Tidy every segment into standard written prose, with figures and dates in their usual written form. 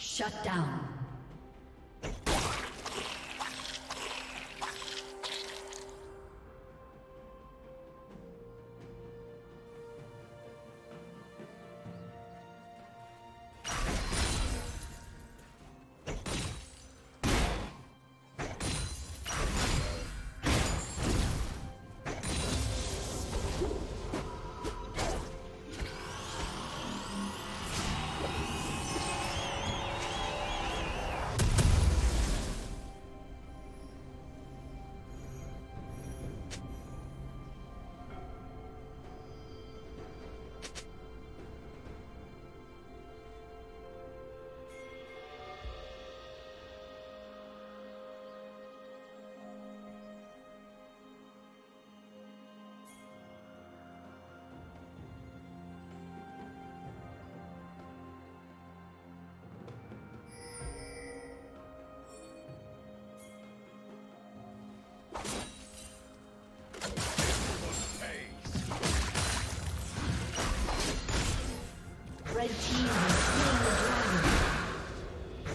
Shut down. Red team has slain the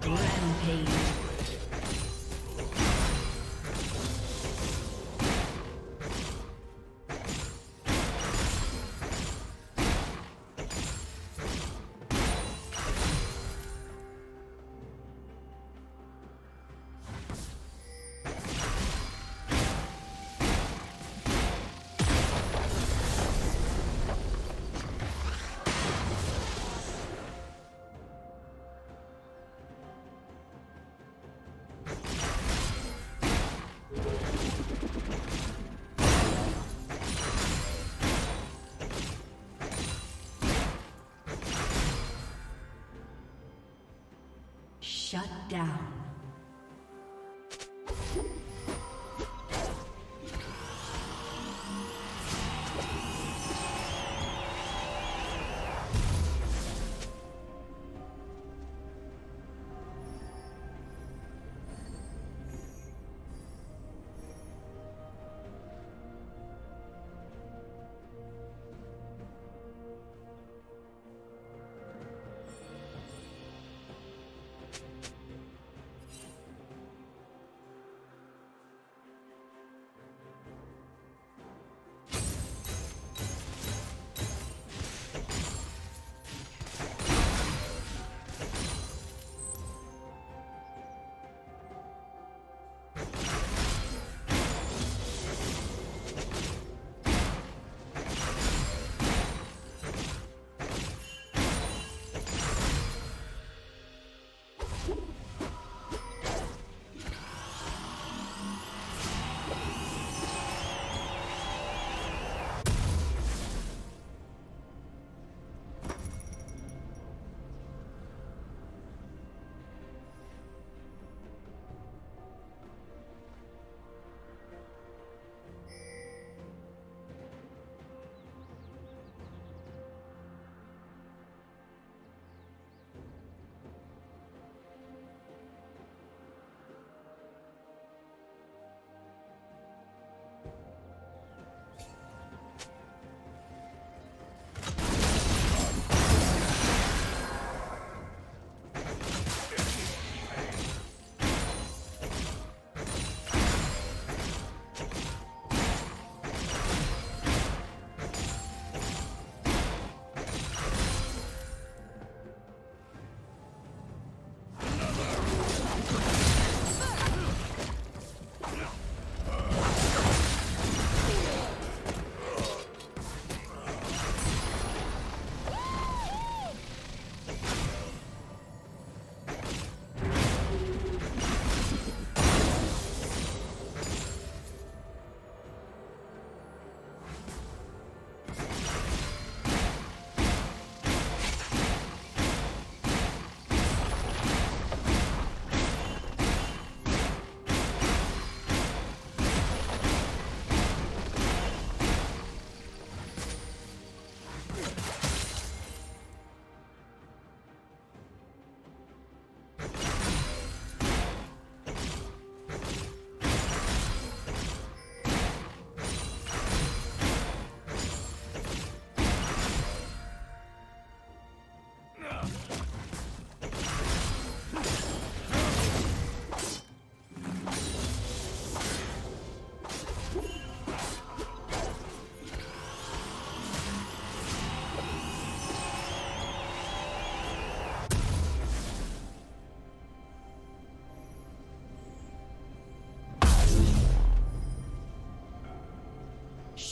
dragon. Rampage. Shut down.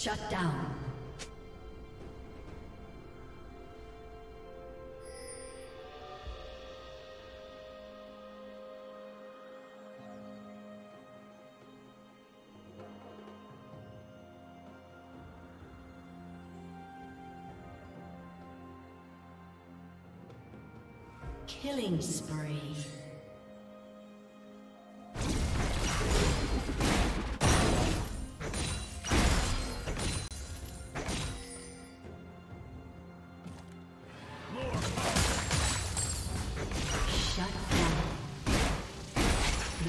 Shut down. Killing spree.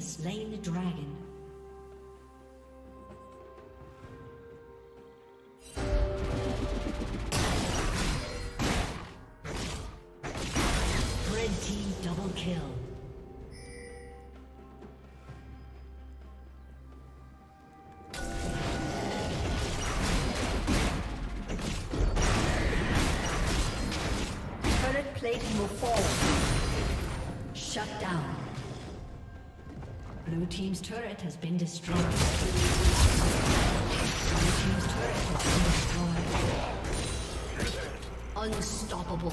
Slain the dragon. Red team double kill. Turret plating will fall. Shut down. Blue team's turret has been destroyed. Blue team's turret has been destroyed. Unstoppable.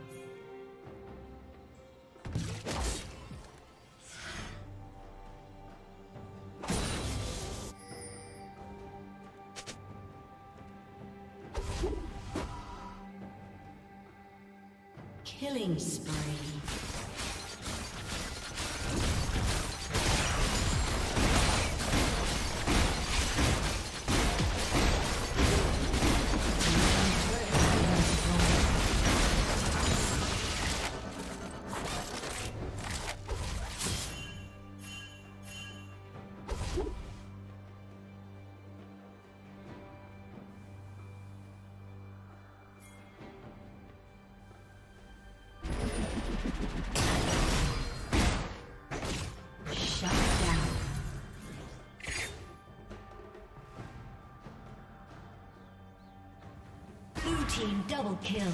Killing spree. Team double kill.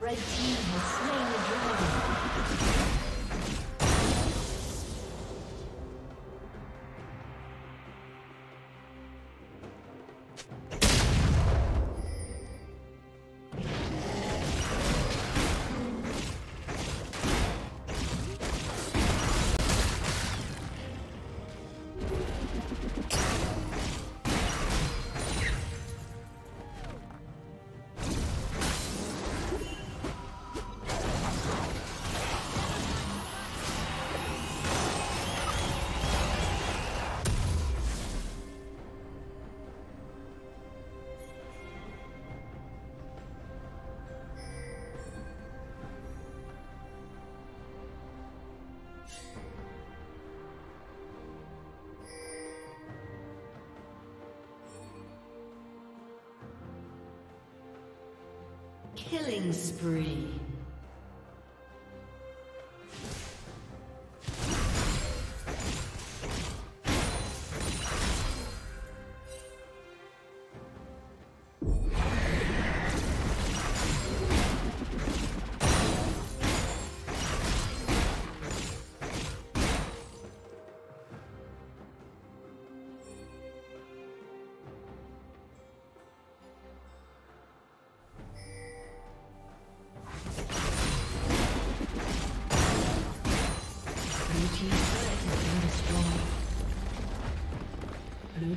Red team has slain the killing spree. Blue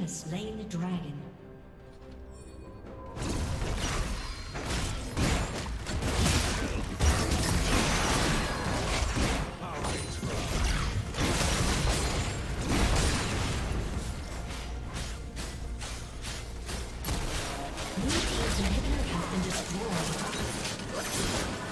has slain the dragon. Blue team's inhibitor has been destroyed.